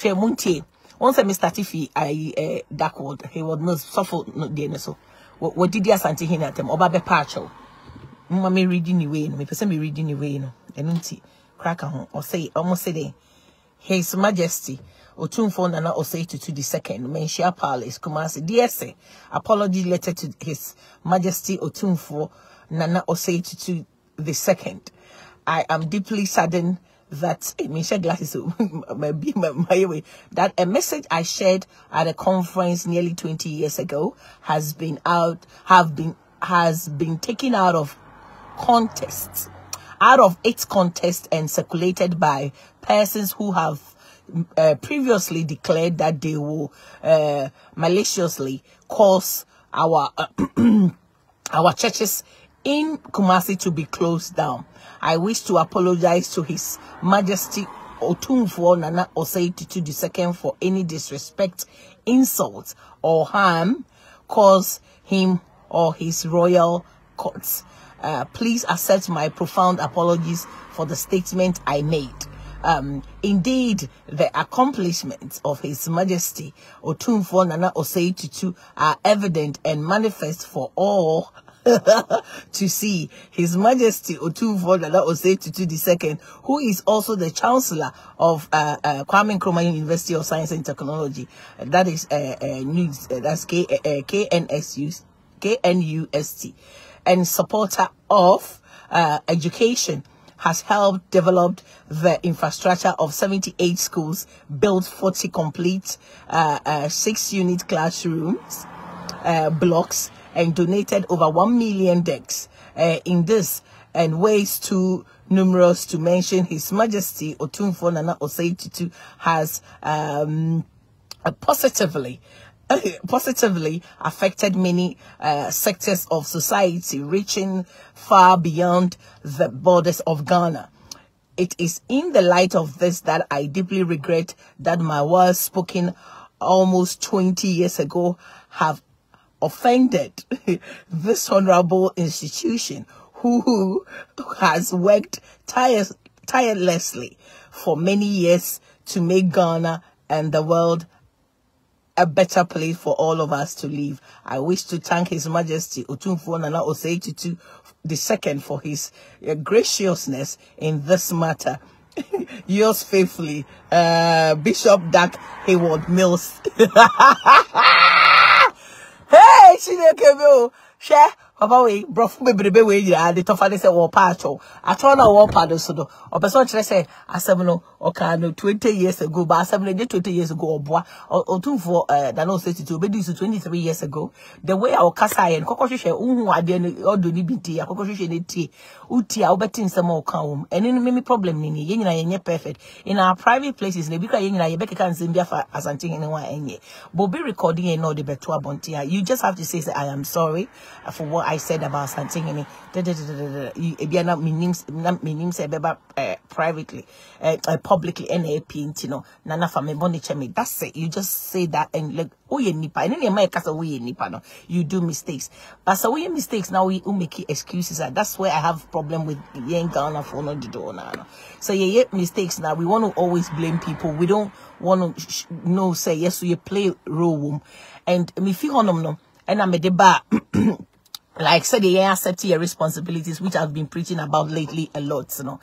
Femunche. Once I Mr. Tiffy, I Duckwood, he would not suffer no dinner so. What did you Santi him at them? Oba be partial. Mummy reading away, no, me person be reading away, no, and crack on or say almost a day. His Majesty. Otunfo Nana Osei to the second, Menshia Palace, Kumasi, DSA, apology letter to His Majesty Otunfo Nana Osei to the second. I am deeply saddened that glasses my way that a message I shared at a conference nearly 20 years ago has been taken out of context, out of its context, and circulated by persons who have previously declared that they will maliciously cause our our churches in Kumasi to be closed down. I wish to apologize to His Majesty Otunfo Nana Osei Tutu II for any disrespect, insult, or harm caused him or his royal courts. Please accept my profound apologies for the statement I made. Indeed, the accomplishments of His Majesty Otunfo Nana Osei Tutu are evident and manifest for all to see. His Majesty Otunfo Nana Osei Tutu II, who is also the Chancellor of Kwame Nkrumah University of Science and Technology, that is news, that's KNUST, and supporter of education, has helped develop the infrastructure of 78 schools, built 40 complete 6-unit classrooms, blocks, and donated over 1 million decks in this and ways too numerous to mention. His Majesty Otunfo Nana Osei Tutu has positively affected many sectors of society, reaching far beyond the borders of Ghana. It is in the light of this that I deeply regret that my words spoken almost 20 years ago have offended this honorable institution, who has worked tirelessly for many years to make Ghana and the world a better place for all of us to live. I wish to thank His Majesty Otunfo Nana Osei Tutu II for his graciousness in this matter. Yours faithfully, Bishop Dark Hayward Mills. Hey, she didn't come. Share, Papa, we brought me brave way. Yeah, the tough one is a war part. Oh, I turn a war part. So do. Or person try say, I said no. Okay, no. 20 years ago, but I said no. 20 years ago, Oboa. Or two for that no 62. But this is 23 years ago. The way our Kasai and Koko Shushe, Umu Adienu, Oduni Binti, Koko Shushe Neti, Uti, Obetin Samo Kaum. And then maybe problem Nini. Yenye na yenye perfect. In our private places, Nebika yenye na yebeke kan Zimbia for asanting anyone yenye. But be recording and all the betua bontia. You just have to say I am sorry for what I said about something. And privately, publicly, and paint, you know, nana for me money. That's it. You just say that and like, oh, you nipa, and then you nipa. You do mistakes, but so we mistakes now. We make excuses. That's where I have problem with young Ghana for not the door now. So yeah, mistakes now. We want to always blame people. We don't want to no say yes. So you play role and me feel on no. And I'm a deba, like said, the accept your responsibilities, which I've been preaching about lately a lot, you know.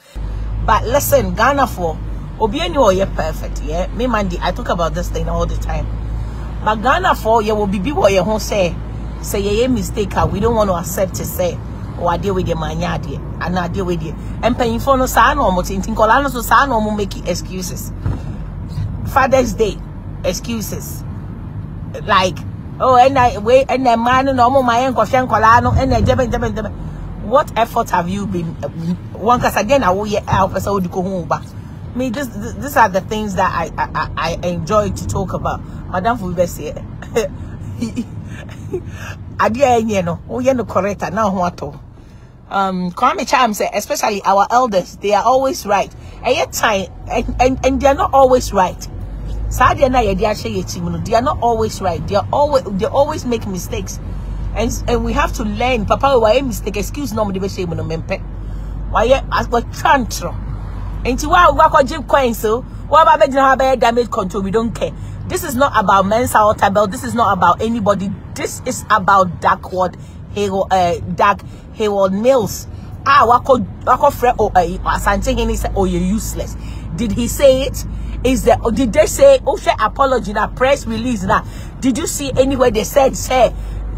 But listen, Ghana for Obienu or you're perfect, yeah. Me Mandy, I talk about this thing all the time. But Ghana for you will be what you won't say yeah mistake. We don't want to accept it, say, oh I deal with your man yard, and I deal with you. And paying for no sign or motin colano so sign or making excuses. Father's Day, excuses. Like oh, and I wait, and the man, no more my uncle Shankolano, and the what effort have you been? One, because again, I will help us all to go home. But me, these are the things that I enjoy to talk about. Madame Fubesi, I dear, no, oh, you know, correct. Now, what? Kwame Cham say, especially our elders, they are always right, and yet, time and they are not always right. They are not always right. They always make mistakes, and we have to learn. Papa, why mistake? Excuse nobody. Be shame no mempe. Why as go tantrum? And to why we go jump coin so What about making her bad damage control? We don't care. This is not about Mensah or Tabel. This is not about anybody. This is about Dark Hayward Mills. Ah, wako friend or Asante Henny said, oh, you're useless. Did he say it? Is there, or did they say, oh, share apology, that press release, that? Did you see anywhere they said, say,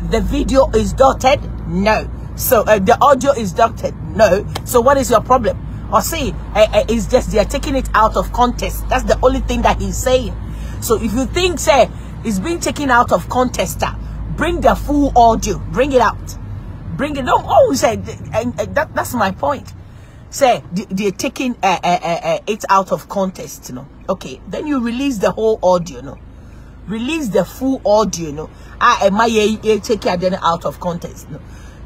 the video is dotted? No. So, the audio is dotted? No. So, what is your problem? Or see, it's just they are taking it out of context. That's the only thing that he's saying. So, if you think, say, it's being taken out of context, bring the full audio. Bring it out. Bring it. Don't always say, that's my point. Say they're taking it out of context, you know. Okay, then you release the whole audio, you know. Release the full audio, you know. I am taking it out of context, you know.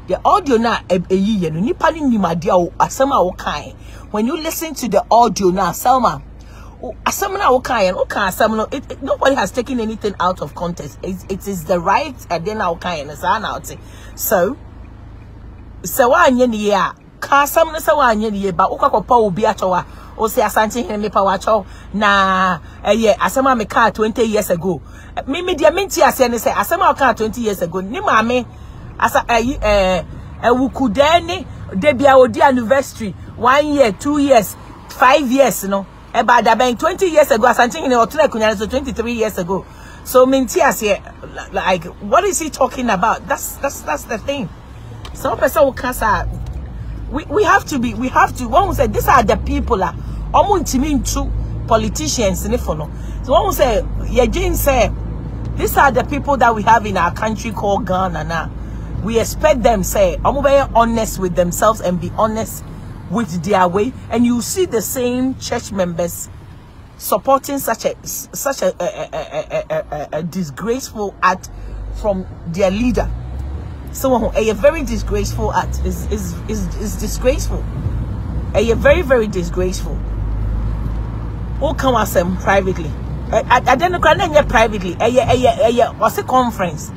The audio now, you know, when you listen to the audio now, Selma, nobody has taken anything out of context. It is the right, and then I'll kind of say, so Kasamna sawanye ba ukakoppa obi achowa o se Asante Henry power achow na eh asema me car 20 years ago me dia menti ase ne se asema car 20 years ago ni maame asa ewukudani debia odi anniversary 1 year 2 years 5 years no eba da ben 20 years ago Asante Henry otuna kunyane so 23 years ago so menti ase like what is he talking about? That's the thing. Some person will cancer. We have to be, one will say, these are the people, politicians, so one will say, Yajin said, these are the people that we have in our country called Ghana now. We expect them, say, I'm very honest with themselves and be honest with their way. And you see the same church members supporting such a disgraceful act from their leader. Someone who a very disgraceful act is disgraceful. A very disgraceful. Who come as them privately? I don't know privately. What's a conference?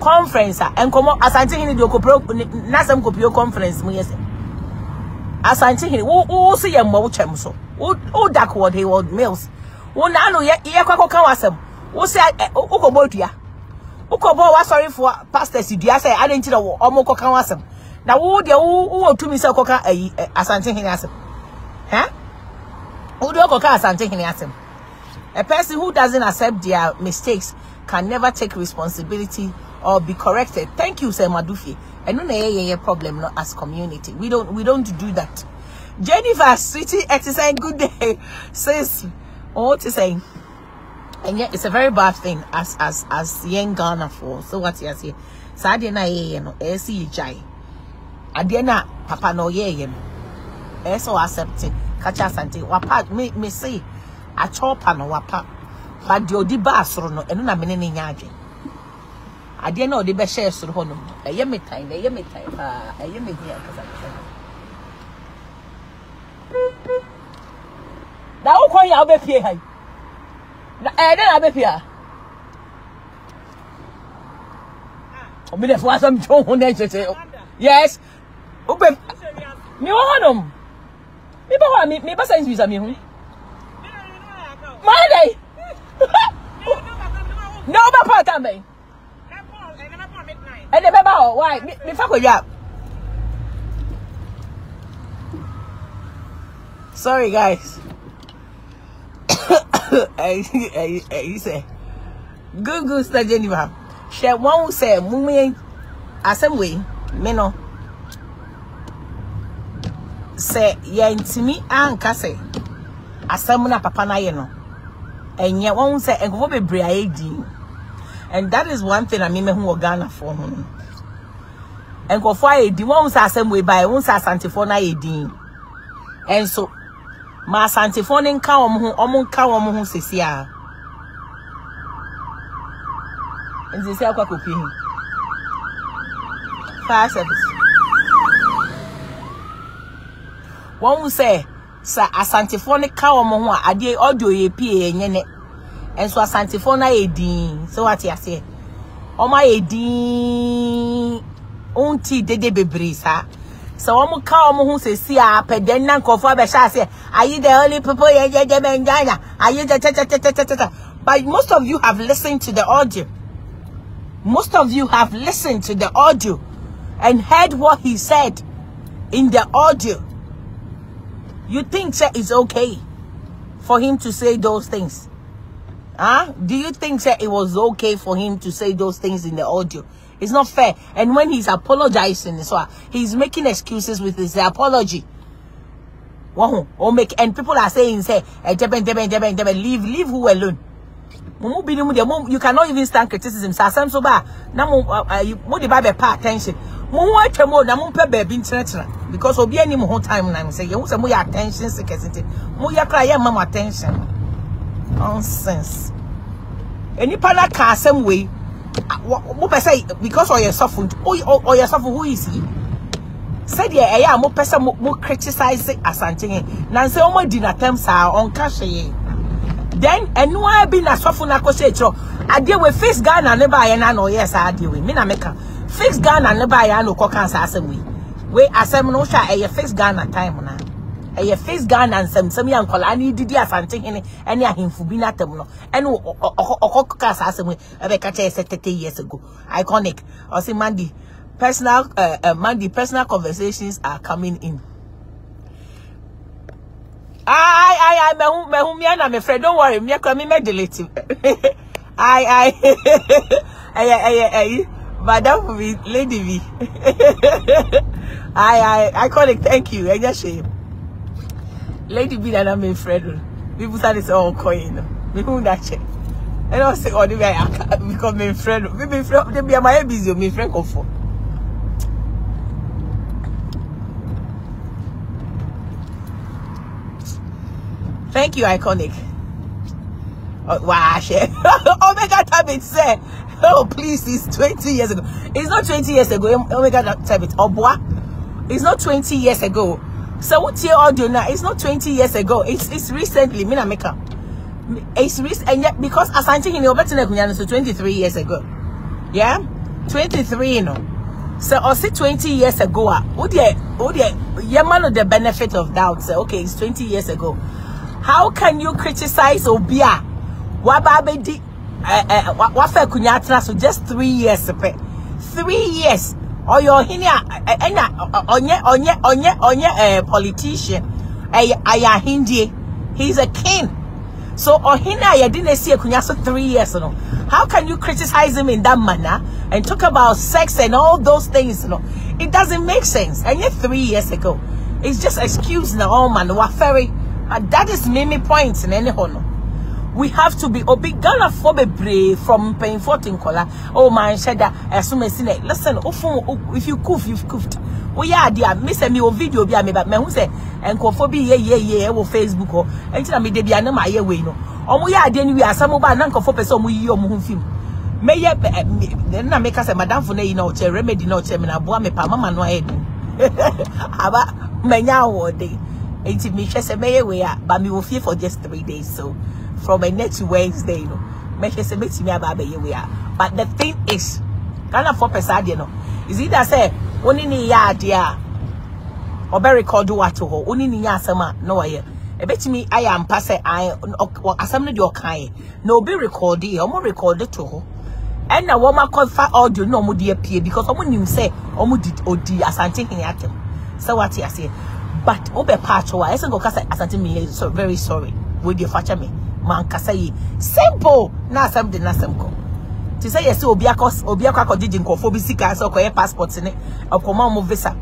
Conference and come as I think in the Copro Nasam Copio conference. As I think who see a mocham so. Who dark what he would mills. Who nano yet come as them. Who said Okobodia? Ukobo sorry for pastors. Did I say I didn't know Omoko Kawasam? Now, who to me so coca Asante Henry Asam? Huh? Who do coca Asante Henry Asam? A person who doesn't accept their mistakes can never take responsibility or be corrected. Thank you, Sir Madufi. And no problem not as community. We don't do that. Jennifer Sweetie at saying good day says what is saying. And yet it's a very bad thing as young Ghana for so what you say. So I didn't know I didn't papa no ye no. So accepting catch us and wapa me say I chop no wapa but the odi basro no and na menene nyaje. I didn't know the best share so no. A yemi time a yemi here because now who call you I'll be here. Yes. Sorry, guys. You say, good, Sir Jennifer. She won't say, Mummy, as a way, Meno. Say, yeah, to me, and Cassie, as someone at Papa Nayano, and you won't say, and go be briating. And that is one thing I mean, who are Ghana for him. And go for a divorce, as some way by once as Antifona Edin. And so, Ma santifone nka wo ho omo nka wo ho sesi a. Nzi se akwa kopi hin. Fast service. Won wu se sa asantifone nka wo ho a ade odo ye pie enye ne. Enso asantifone na edin. So what ya se? Oma edin. Unti dede bebrisa. So I'm going to call them who say, see, I pay them and go for a say, are you the only people? Yeah, yeah, yeah, yeah. Are you the... But most of you have listened to the audio. Most of you have listened to the audio and heard what he said in the audio. You think that it's okay for him to say those things? Huh? Do you think that it was okay for him to say those things in the audio? It's not fair. And when he's apologizing, so he's making excuses with his apology. And people are saying, say, leave who alone. You cannot even stand criticism. Because obi any more time now, say you say your attention seekers, your cry mama attention. Nonsense. Any pana can same way. Because or your suffering, who is he? Said yeah, yeah, more person more criticize asanting. Now say omo din attempts are on cash. Then and no I been a suffering a cosetro. I deal with fix Ghana never I know yes I deal with mina meka. Fix Ghana never I know cockans asem we. We asem no sha a fix Ghana time na. A fix Ghana and some young call I need the asante any and ya him for being at them no and cockas asem we ever catch 30 years ago. Iconic. Or say Mandy personal conversations are coming in. I'm afraid. Don't worry. Me come me delete. Madam V, Lady V. I call it. Thank you. I just shame. Lady B that I'm afraid. People say it's all coin. We who that check. I don't say all the way I become my friend. Maybe friend. They be my busy. My friend comfort. Thank you, Iconic. Wow, shit. Omega Tabit said, oh, please, it's 20 years ago. It's not 20 years ago, Omega Tabit. Obwa. It's not 20 years ago. So, what's your audio now? It's not 20 years ago. It's recently. Mina Meka. It's recent. And yet, because Asante in Obetina, so 23 years ago. Yeah? 23, you know. So, I say 20 years ago. You're man of the benefit of doubt. So, okay, it's 20 years ago. How can you criticize Obia? Wababedi wafe kunyatra so just 3 years. 3 years. Or your hinya onye politician. Aya Hindi. He's a king. So ohina ya didn't see a kunyaso 3 years. No. How can you criticize him in that manner and talk about sex and all those things? No. It doesn't make sense. And yet 3 years ago. It's just excuse na all man waferi. That is many points in any honor. We have to be obigana from paying 14 collar. Oh man, shada assume sine. Listen, if you cough, you've coughed. Oh yeah, dear, miss me or video be me, but me who say and kofobi yeah or Facebook or anything me debi anama ye we no. Oh yeah, then we are some of an uncle for person we own film. May ye then I make us a madam for nay no chair remedy no chair and a boy me pa mama no head. Aba menya or day. It's me just a mayor way, but me will fear for just 3 days. So, from a next Wednesday, you know, me just a bit to me about the way. But the thing is, kind of for percent, you know, is either say only in a yard, yeah, or very cold do what to hold only in a summer. No, I bet me I am passe. I or assembly your kind, no be recorded or more recorded to hold. And a woman called for audio no more dear peer because someone you say, or more did or dear as I'm taking at him. So, what I say. But obe patcho I go kasa asante me so very sorry with your father me man kasa ye simple na asem de na asem ko ti say yes obi akọ akọjiji nkofo bi sika so ko ye passport ne akoma mo visa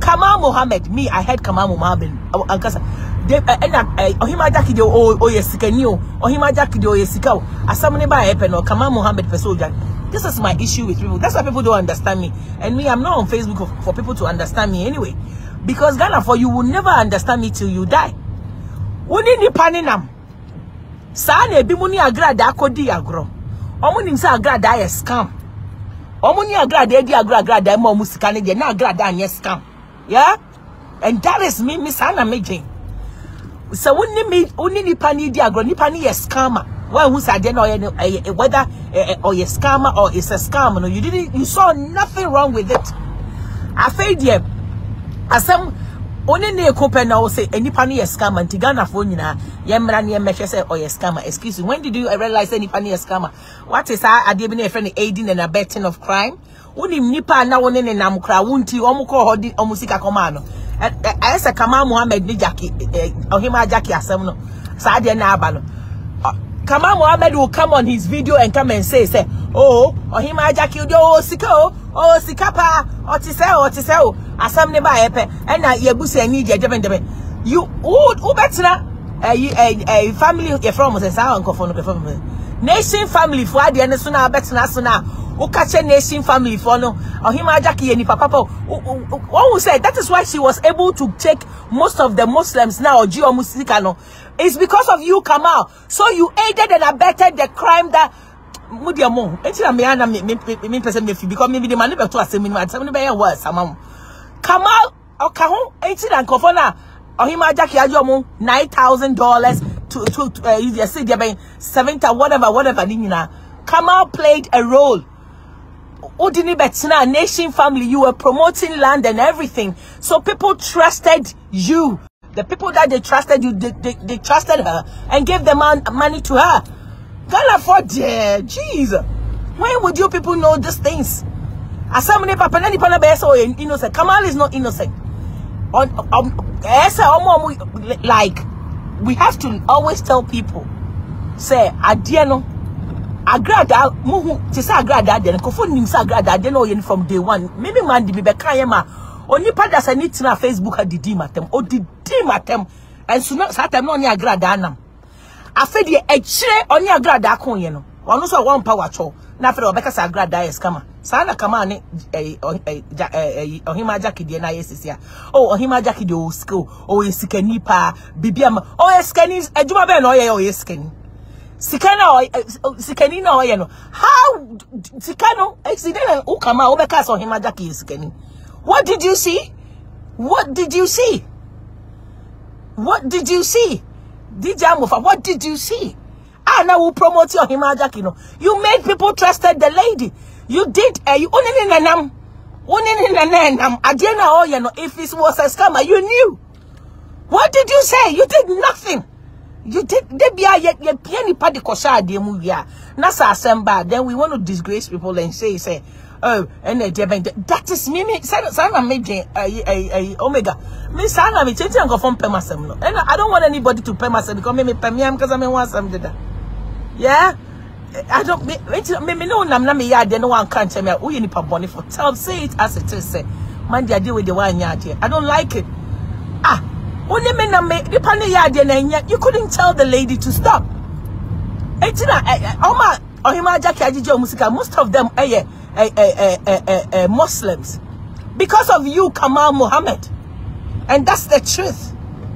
Kamal Mohammed me I heard Kamal Mohammed ankasa de na ohima jakide o yesika ni o ohima jakide o yesika o asem ne ba ye pe no Kamal Mohammed pe so ja. This is my issue with people. That's why people don't understand me. And me, I'm not on Facebook for people to understand me anyway. Because Ghana, for you will never understand me till you die. Woni ni paninam. Sa ne bi muni agrada akodi agro. Omo nim sa agrada e scam. Omo ni agrada e di agrada e mo musika ne de na agrada anye scam. Yeah? And that is me sana meje. So woni ni pani di agro ni pani e scammer. Well, who's I didn't know whether or a scammer or it's a scam. No, you didn't. You saw nothing wrong with it. I failed you. asem onye na ekope na wo say enipa no ye scam antigana for nyina ye mra na ye mehwe say o ye scam. Excuse me, when did you realize enipa no ye scam? What is our ade bi na friend aiding and abetting of crime? Unim nipa na woni ne nam kra wonti omukọ ho di omusika koma no ayese Kamal Muhammad ni jaki ohima jaki asem no sa ade na aba no. Kamal Muhammad will come on his video and come and say oh ohima jaki udio o sika o sika pa o tise o asem ne ba yepe and na yebusi ani je deben deben you who better a family your from say sa uncle for no perform nation family for ade ne so na better na so na who catch a nation family for no or him ajaki any papa one who said that is why she was able to take most of the Muslims now or Geo Musikano. It's because of you, Kamal. So you aided and abetted the crime that Mudiamo because maybe the man never to a seminar worse among Kamal or Kahon 18 and Kofona or him ajaki ajomo $9,000 to you see there by 70 whatever Kamal played a role. Udini Betina, nation family, you were promoting land and everything. So people trusted you. The people that they trusted you, they trusted her and gave the man money to her. Gala for dear, jeez. When would you people know these things? Asamune papa nani pana beso innocent. Kamal is not innocent. Like we have to always tell people, say adiano. Agrada muhu tisa agrada den kofo nim sa agrada den o yen from day one maybe man di be kan ma oni pada sa ni tina Facebook adidi matem odidi matem and so not satem no ni agrada nam afa de echire oni agrada kon ye no wono so won power cho na fere obeka sa agrada yes kama sa na kama ni ohima jaki de na yesisia oh ohima jaki de o skill o yesikani pa bibiama o yesikani ejuma be na o ye o yesikani Sikani na oyeno. How Sikano accident who come out because of him Jackie Sikani? What did you see? What did you see? What did you see? DJ Mufa, what did you see? Ah, now we promote your him Jackie no. You made people trusted the lady. You did you only nanam. Only nanam. Adiana oyeno. If it was a scammer, you knew. What did you say? You did nothing. You did they be a piani party kosha de muya. Nasa assemba. Then we want to disgrace people and say, oh, and that is me. Sana made a omega. Me sana me change and go from permasem no. And I don't want anybody to permasem because me permiam because I me want something. Yeah? I don't me no nam me ya then no one can't tell me who you need paboni for. Tell say it as it is say. Man they deal with the one yard here. I don't like it. Ah, you couldn't tell the lady to stop. Most of them are Muslims. Because of you, Kamal Muhammad. And that's the truth.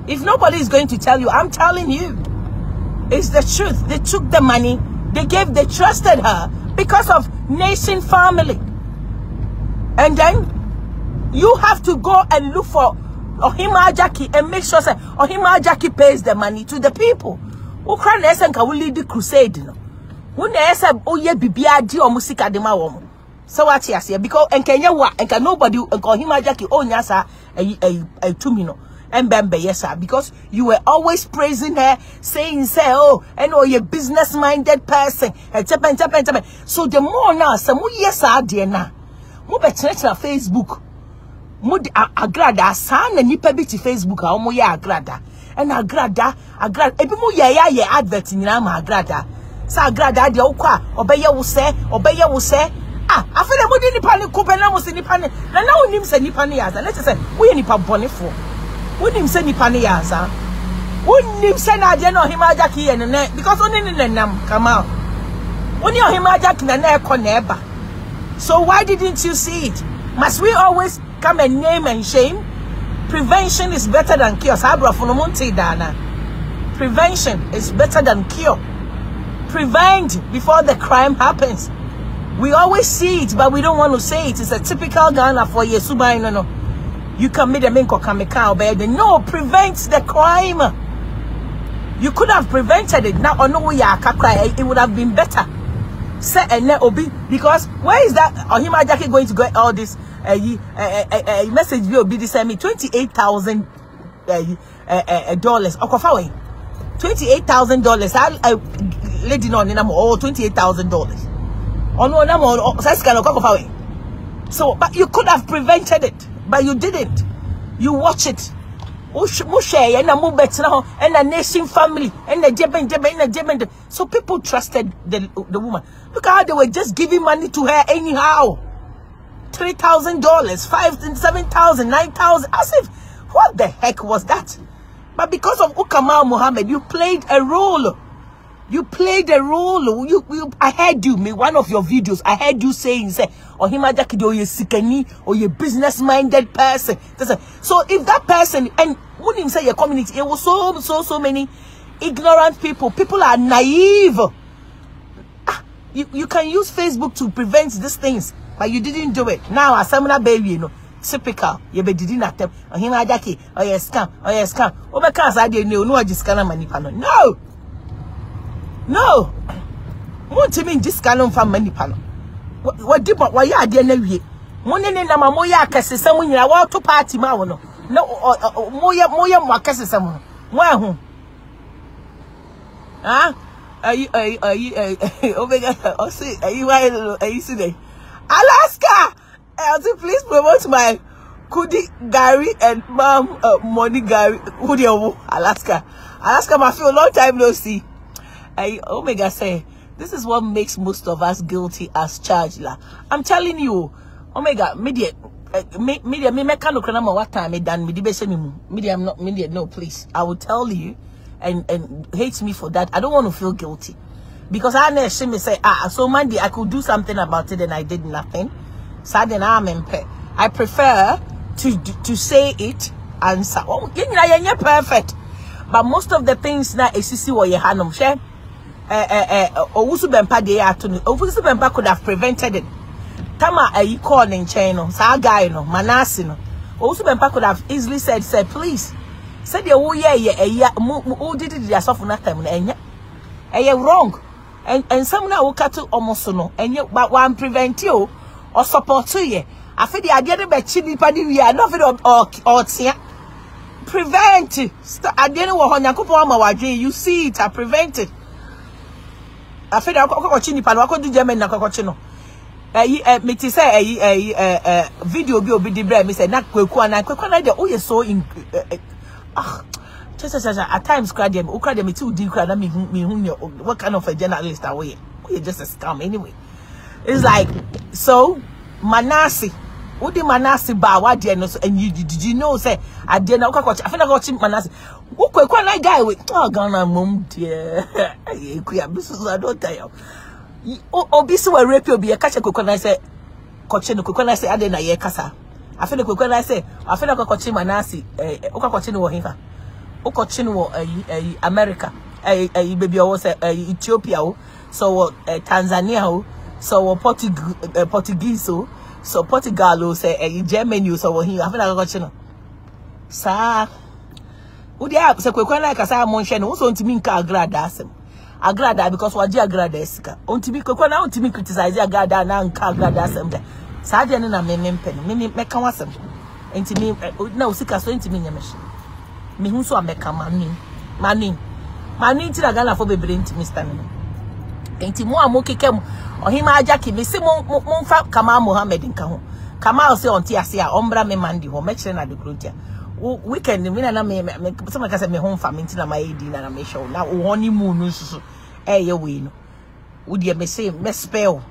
If nobody is going to tell you, I'm telling you. It's the truth. They took the money. They trusted her because of nation family. And then you have to go and look for Ohima Jackie and make sure say Ohima Jackie pays the money to the people. Ukraine esenka will lead the crusade no. Who na esem oye bibia di omusika de ma wo. So what you say because enkenya wa enka nobody enka Ohima Jackie onya sa e tumi no. Mbembe yes sir because you were always praising her say oh and oye business minded person. So the more now say mo yes sir de na. Mo betinete na Facebook. Mud agrada sana nipa bi ti Facebook a omo ya agrada and agrada ebi mo ye advert nyina ma agrada sa agrada de okwa obeye wo se ah afele mudi nipa ne kobe na mo se nipa ne na na onim se nipa ne yaza let's say wo ye nipa bonefo onim se nipa ne yaza onim se na je no Ohima Jackie ye ne because oni ne nenam Kamal oni Ohima Jackie na e ko na eba. So why didn't you see it? Must we always come and name and shame? Prevention is better than cure. Prevention is better than cure. Prevent before the crime happens. We always see it, but we don't want to say it. It's a typical Ghana for Yesuba. No. You can make a minko kameka baby. No, prevent the crime. You could have prevented it. Now or no ya cry. It would have been better. Because where is that Ohima Jackie going to get all this? a message will be the same $28,000. Okay, $28,000. I lady no name or $28,000. Oh no, no. So, but you could have prevented it, but you didn't. You watch it. And a nation family and the so people trusted the woman. Look how they were just giving money to her anyhow. $3,000, $5,000, $7,000, $9,000. As if what the heck was that? But because of Ukamal Mohammed, you played a role. You played a role. I heard you, me one of your videos. I heard you saying, "Oh, him or you sikani or you business-minded person." So if that person and when him say your community, it was so many ignorant people. People are naive. You can use Facebook to prevent these things, but you didn't do it. Now, Asamuna baby, you know. Typical, you be didn't attempt. Oh, him adaki. Oh, yeah, scam. Oh, yeah, scam. Oh, because I didn't know. No, I just can't manipulate. No. No, won't mean this gallon from many panel. What did what you are doing? Money in the Mamoya Cassis, someone you are to party, Mawano. No, Moya Macassis, someone. Wahoo. Alaska, please promote my Kudi Gary and Mom Money Gary, Kudi Alaska. Alaska, my feel long time no see. Omega say this is what makes most of us guilty as charged. I'm telling you, Omega media me mekano kranama what time me dan me debese me media I'm not media. No, please, I will tell you and hate me for that. I don't want to feel guilty because I know she may say so Monday I could do something about it and I did nothing. Sadden I'm impaired. I prefer to say it and say oh you're perfect, but most of the things now exist or your hand share. Owusu Bempa could have prevented it. Tama you call in China, sa guy no, Manasi no. Owusu Bempa could have easily said, please. Said the whole year, who did it yourself for nothing, and you're wrong. And some now cattle almost no, and you but one prevent you or support you. I feel the idea by chili paddy, we are nothing or prevent it. I didn't want to you see it, I prevent it. I feel I could watch in the panel. I do German. I could no. Video be the bread. Me say na kwe kwa na de oh so in at times cry them. It too deep cry them. Me what kind of a journalist are we? We just a scam anyway. It's like so Manasi. What the Manasi ba what they know? And you did you know say I did na watch. I feel I watch Manasi. What guy with oh Ghana mum dear. I don't tell you. Obisu will rape you. Be a catch a coconut. I say, coaching the coconut. I didn't hear Cassa. I feel the coconut. I say, I feel like a coaching Manasi. Oka coaching or Hiva. O coaching or America. A baby was Ethiopia. So Tanzania. So Portuguese. So Portugal. Say Germany. So Hiva. I feel like a coaching. Sa. Udia se kwekwana kasa monche no so ntimi nka agrada asem agrada because waji agrada esika ntimi kwekwana ntimi criticize agrada na nka agrada asem da saje ne na meme meka wasem ntimi na osika so ntimi nyemeshi me hu so ameka mani ntira gala fo bebere ntimi Mr. Nene ntimo amokekem ohima aja ki me se monfa Kamal Mohammed nka ho Kamal se onti ase a ombra me mandi ho mekire na de krotia weekend me na me some like say me home farm nti na my edi na me show na honeymoon nsusu ye we no wo de me say me spell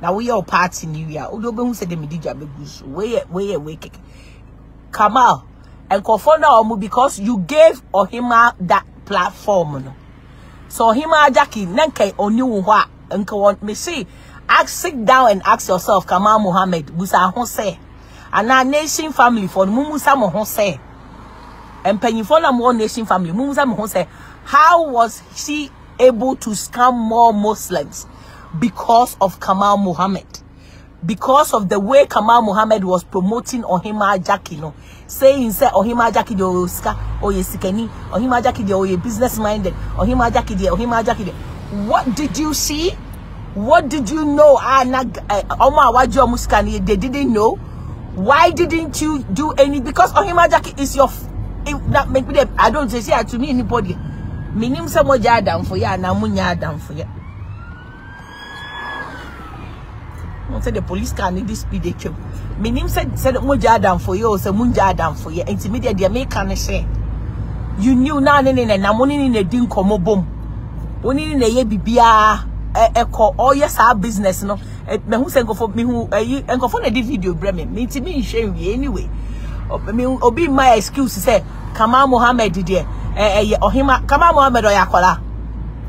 na we your party new year wo do be hu say de me dija be gusu we ye we kick Kamal and confounder omu because you gave Ohima that platform no so Ohima Jackie nanke oni wo ho a nka want me say ask sit down and ask yourself Kamal Mohammed busa ho say and our nation family for Mumusa Mohonse and Penifona more nation family Mumusa Mohonse. How was she able to scam more Muslims? Because of Kamal Mohammed, because of the way Kamal Mohammed was promoting Ohima Jackie, no saying say Ohima Jackie de Oska or Yesikeni, Ohima Jackie de Oye business minded, Ohima Jackie de Ohima Jackie de. What did you see? What did you know? Oma Wajo Muskani, they didn't know. Why didn't you do any? Because Ohimajaki is your that make me. I don't say to me anybody. Minim samo jadam for ya na munya adam for ya. I said the police can need this speed they came. Minim said munya adam for you, so munya adam for ya. Intermediate they make can say. You knew na na money in a din komo bom. Oni in a ye bibia echo all yes our business no. Me who send go for me who go for the video breme. Me ti me share we anyway. Me obi my excuse say Kamal Mohammed there. Ohima Kamal Mohammed oyakola.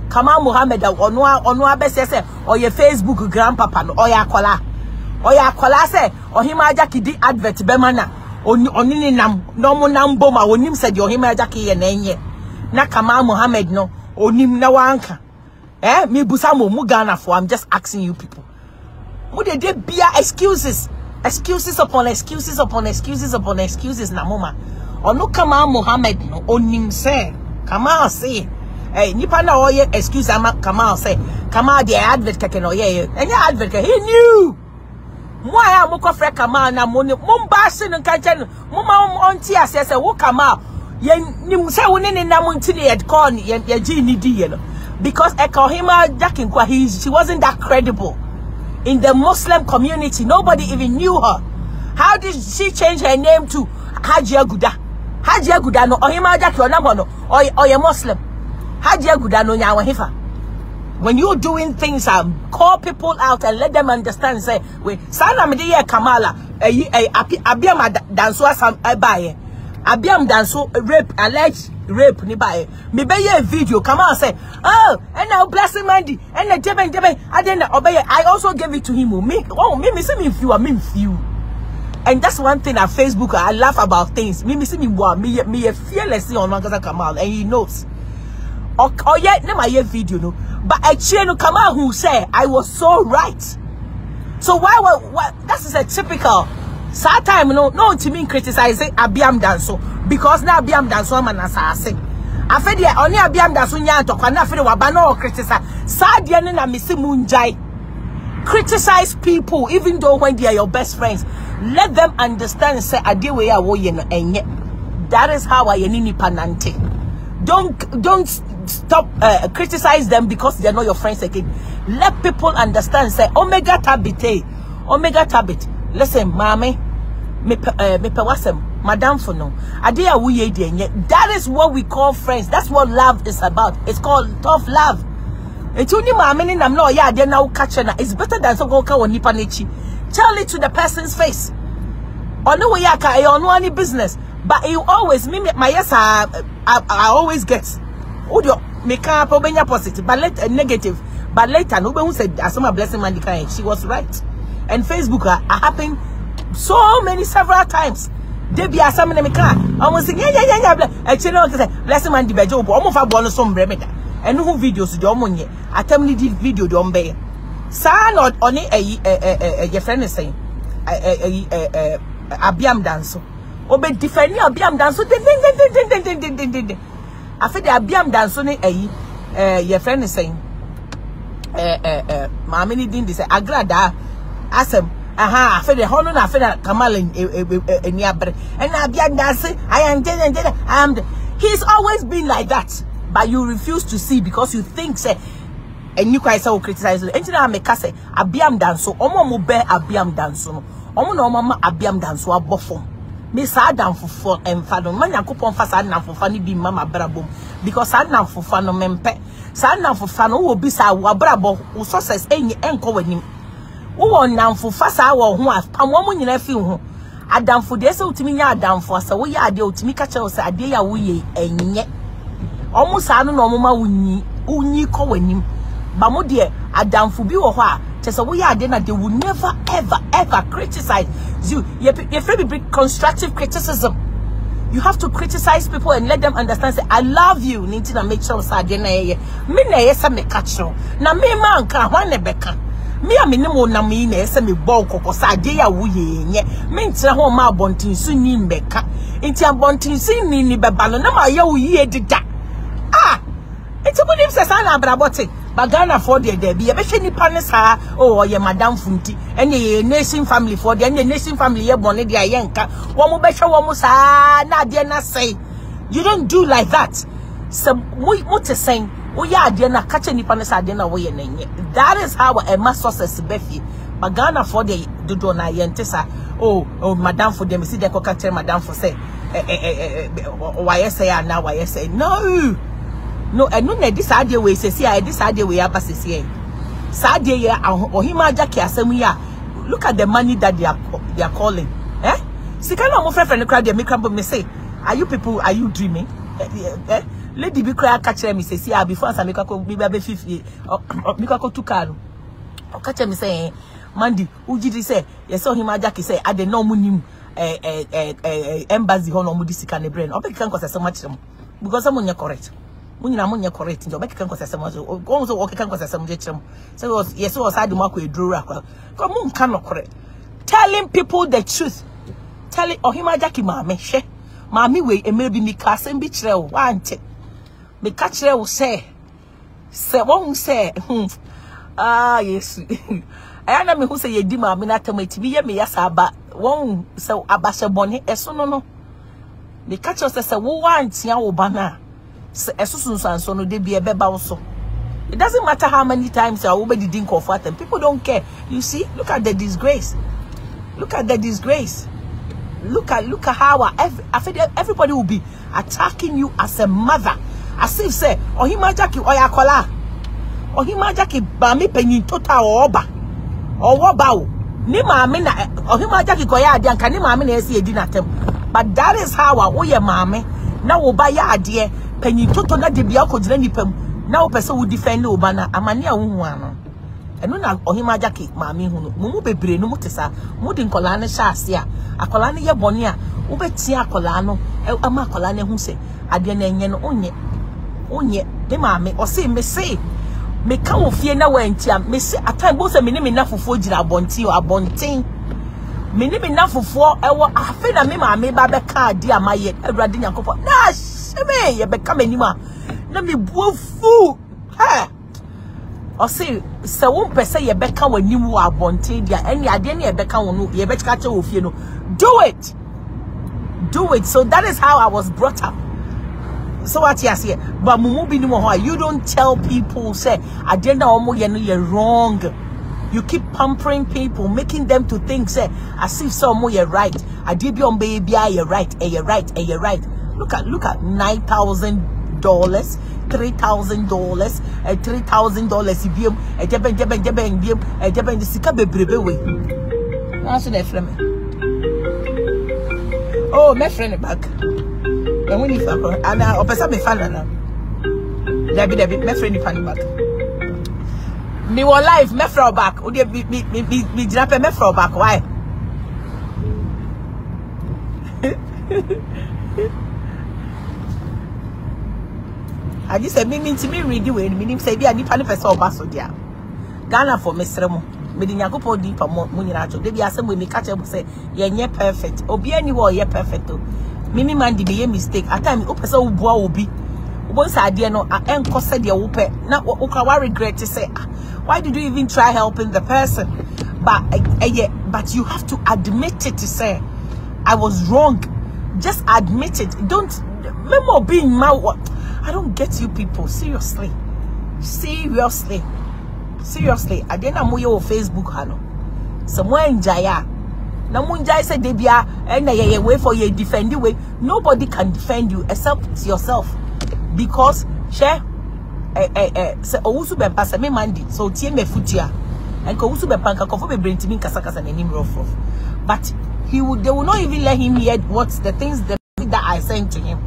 Kamal Mohammed ono abese say oye Facebook grandpapa no oyakola. Oyakola say Ohimajaki di advert be mana. Oni ni nam no mo nam boma onim said Ohimajaki ye na enye. Na Kamal Mohammed no onim na wanka. Eh me busamo mu Ghana for I'm just asking you people. What did they be excuses? Excuses upon excuses upon excuses upon excuses na mama. Or no Kamal Mohammed no onim say. Kamal say. Hey, nipa na oye excuse ama Kamal say. Kamal the advert keke no ye. Any advert he knew. Mo ya mo kofre Kamal na mo mo ba se no kanche no. Mo ma onti ase se wo Kamal. Ye ni mo say woni ni na mo nti ye call ni ye ji ni di ye no. Because Ekohima Jackin kwa she wasn't that credible. In the Muslim community, nobody even knew her. How did she change her name to Hajia Guda? Hajia Guda no Ohimajaki or number no or a Muslim. Hajia Guda no Nyawahifa. When you're doing things, call people out and let them understand. Say, wait, Sana Media Kamala, Abiam Danso Sam Abaye. Abiam Danso rape, alleged rape Nibaye. Mibeye video, Kamal say, oh, and now blessing Mandy, and the Deben, I didn't obey. I also gave it to him. Oh, Mimi, see me if you are me if you. And that's one thing at Facebook, I laugh about things. Mimi, see me, me fearlessly on Magaza Kamal, and he knows. Oh, yeah, never hear video, no. But I cheer no Kamal who said, I was so right. So why, this is a typical. Sad time, no, to me criticizing Abiam Danso because now Abiam Danso man as I say. I feel the only Abiam Danso nyanto kwa na feel wabano criticize. Sad yene na misi munjai. Criticize people even though when they are your best friends, let them understand. Say adiwe ya wo yeno enye. That is how I yenini panante. Don't stop criticize them because they are not your friends again. Let people understand. Say Omega Tabit. Listen, mommy, me pawasem, madam for no. Adia wuye diye. That is what we call friends. That's what love is about. It's called tough love. It's only mommy and I'm not yeah. They now catch na. It's better than so go kawo nipa nechi. Tell it to the person's face. Ono we yaka I ono any business, but you always me my yes I always get. Udio me ka pa obenya positive, but later negative, but later no be who said asoma blessing man the she was right. And Facebook are happening so many several times. They be assembling me car. Almost saying, yeah. I channel say, blessing man di bejo obo. Omo fa bono some bremeda. And who videos do omo nye? Atem ni di video do ombe. Sa not oni your friend is saying, Abiam Danso. Obe different ni Abiam Danso. Ding. After the Abiam Danso ni your friend is saying, mama ni din di say agrada. Asem, aha, I feel the honor, I feel that Kamal in Yabre. And Abiam Danso, I am dead and dead. He's always been like that, but you refuse to see because you think, say, and you guys will criticize it. And I make say, Abiam Danso, Omo Mube Abiam Danso, Omo no Mama Abiam Danso, a buffon. Miss Adam for and Fadon, Mania coupon for Sadna for Fanny be Mama Brabum, because Sadna for Fano Mempe, Sadna for Fano will be Sa Wabrabo, who success any anchor with him. Won nan for fasa wo ho apamwo nyina fi ho adamfo de se utimi nya adamfo asa wo ye ade utimi ka che wo se ade ya wo ye enye omo sa no no ma unyi ko wanim ba mo de adamfo bi wo ho a che se wo ye ade na de will never ever criticize you. Your friend be constructive criticism. You have to criticize people and let them understand. Say, I love you. Ninti na make sure sa ade na ye me na ye se me ka chiro na me man kan ho ne be kan. Me a minimum na me na ese me ball koko sa de ya wuye nye me ntira ho ma abontinsu ni mbeka ntia abontinsu ni ni beba no na ma ya wuye dida ah ntibunimse sa na abrabote Bagana for the baby. Ebesheni panesa. Oh, ye Madam Funti. Any nursing family for the. Any nursing family ye bone dia yenka. Wamu besha wamu sa na dia na say. You don't do like that. So what is saying? Oya dia na kache ni panesa dia na wo ye nenye. That is how a master says Befi. Bagana for the do na yentesa. Oh, Madam for them. See the coca tell Madam for say. Why say I now? Why say no? No, and no, this idea we say, see, I this idea we are passing here. Sadia or him, I just look at the money that they are calling. Eh? See, can I move friend and cry? They make me say, are you people? Are you dreaming? Lady, be cry catch me say, see, I before I make a baby 50 or make a 2 car. Catch me say, Mandy, who did he say? You saw him, I just say, I did not know. Embassy home or this kind of brain. I bet you can't cause so much because I'm correct. Munyamunya correct. I bet you can't cause so much. Also, okay, can't cause so much. So yes, was I do mark with Drew Rockwell. Come on, cannot correct. Telling people the truth. Telling or him, I jack him, mammy. She, mammy, way, and maybe me class and betrayal. Want it? Me catch there will say, won't say, ah, yes. I am who say, Dim, I mean, I tell me to be a me, yes, but one so abasha bonnet, a son, no. The catcher says, who wants your banner? A Susan and son, they be a bed also. It doesn't matter how many times I already didn't call for them. People don't care. You see, look at the disgrace. Look at the disgrace. Look at how everybody will be attacking you as a mother. As if say, or him, Jackie, or your collar, or him, Jackie, Bami Penny, Tota, or Oba. Or what about Nima Mina or him? I take Goya, and can Mamma see a dinner. But that is how I owe your mammy. Now, Obaya, dear Penny Totona de Biaco Drenipum. Now, person would defend Obana, a mania woman. And no, or him, I jacket, Mammy, who move be no mutesa, Mudin Colana Shasia, a Colania Bonia, Ubetia Colano, a Macolana who say, I didn't yen on ye, the mammy, or say, me say. Me come of fear now and tia, me say at time both a minimum enough for Jira Bonti or Bonting. Minimum enough for I feel a mima, maybe I becar, dear my yet, a radina copper. Nash, me, you become any more. Let me boo fool. Ha! Or say, so won't per se you becar when you are Bonting, dear, any idea becar on you, bet catcher with you know. Do it. Do it. So that is how I was brought up. So what you say, but you don't tell people say I didn't know you're wrong. You keep pampering people, making them to think say as if someone you're right. I did your baby, you're right, and you're right, and you're right. Look at $9,000, $3,000, and $3,000 ibium, and Jeben ibium, and Jeben the Sika Bebrebe. Answer that friend. Oh, my friend back. And when you and I opposite me fan now. Debbie, my friend, you fan back. Me were life, my fro back. Oh, dear, me, drop my fro back. Why? I just said, me to me, read you, and me, say, be a deep and a so basso, dear. Ghana for Mr. Mo. Me, the Yakopo deep or more, Muniracho. They be as some women catch up, say, you're perfect. Oh, be anywhere, you're perfect. Mimi man did a mistake. At time, open so boa will be. Once I did no, I am costed your open. Now, what regret to say, why did you even try helping the person? But you have to admit it to say, I was wrong. Just admit it. Don't, remember being mad. I don't get you people. Seriously. Seriously. Seriously. I didn't know your Facebook, Hano. Somewhere in Jaya. Namunjai said they be a way for you defend you way. Nobody can defend you except yourself. Because she se ousu be pass me mandi. So tie me futia. And ko usu be panka ko be brain timi kasakasa na nim rough. But they will not even let him hear what's the things that I sent to him.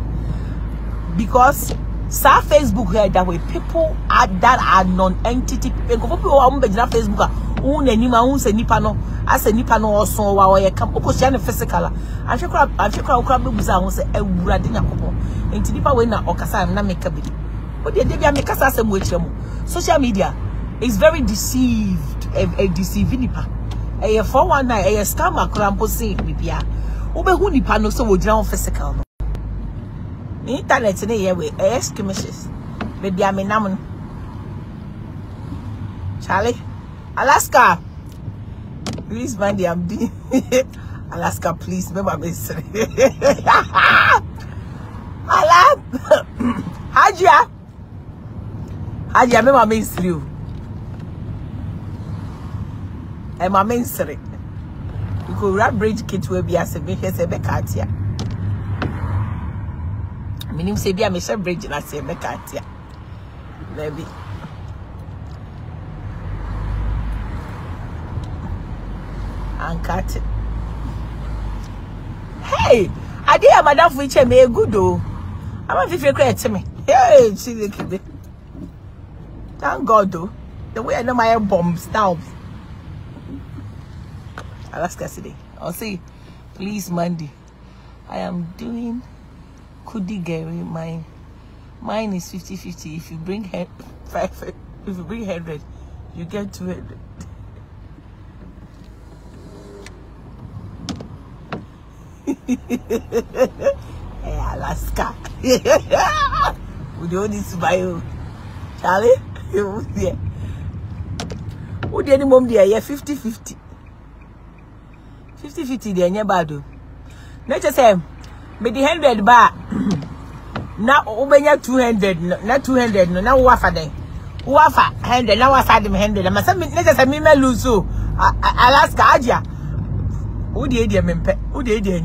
Because sa Facebook here that way people are that are non-entity. People are Facebook. Social media is very deceived. A deceiving nipa. A 419, a scammer, cramposing, bibia. Ube who nipa no so will drown physical. Internet in a year with a skirmishes. Baby, I mean, Charlie, Alaska, please Mandy, I'm doing Alaska, please remember me. Alaska, Hajia, remember me, Sri. I'm a main Sri. You could rap bridge kit will be as a big as a becatia. Meaning, say, be a mission bridge and I say, becatia. Maybe. And cut it. Hey, I did a madam which I made good though. I'm a regret to me. Hey, she looked me. Thank God though. The way I know my bombs now. Alaska City. I'll say, please, Mandy. I am doing Kudigeri. Mine is 50-50. If you bring 100, you get 200. Hey, Alaska. We don't need to buy you. Charlie? Who did any mom there? Yeah, 50-50. 50-50 there, never do. Not just him. But the 100 bar. Now, Obenya 200, not 200, no, now Wafa then. Wafa, 100, now Wafa them 100. I must have been just a meme lose. Alaska, Adia. Who did you mean? Who did you?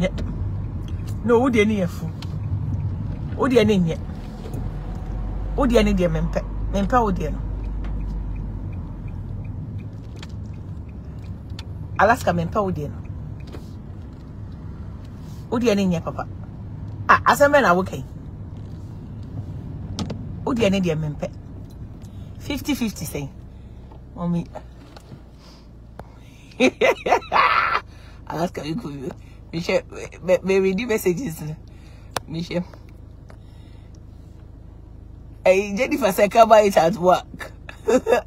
No, who did you? Who did you? Who did you mean? Mempa, who did you? Alaska, Mempa, who did you? Who did you Papa? Ah, as a man, I okay. Who did you need your mempe? 50-50, say. Mommy. Alaska, you could. Michelle, may read the messages. Michelle. Hey, Jennifer, say, come by it at work.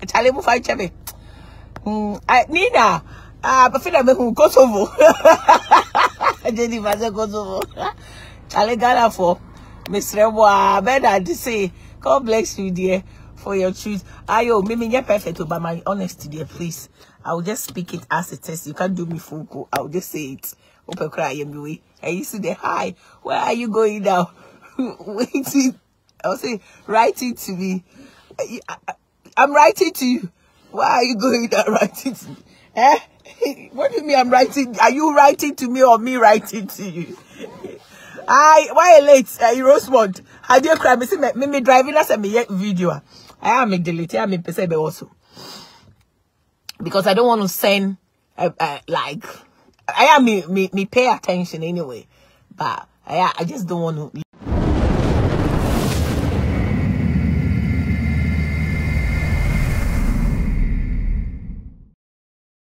Charlie, move on, Chevy. Nina, I feel I'm in Kosovo. Jennifer, say, Kosovo. Charlie, Ghana for. Mr. Wa, better to say. God bless you, dear, for your truth. Ayo, Mimi, you're perfect, but my honesty, dear, please. I will just speak it as it is. You can't do me full. I will just say it. Open cry, anyway. And you see the hi. Where are you going now? Waiting. I'll say, write it to me. I'm writing to you. Why are you going now? Writing to me. Eh? What do you mean I'm writing? Are you writing to me or me writing to you? I why late? Rosemont. I do cry. Me see me driving as a me video. I am delete. I am in person also because I don't want to send like I am me pay attention anyway. But I just don't want to.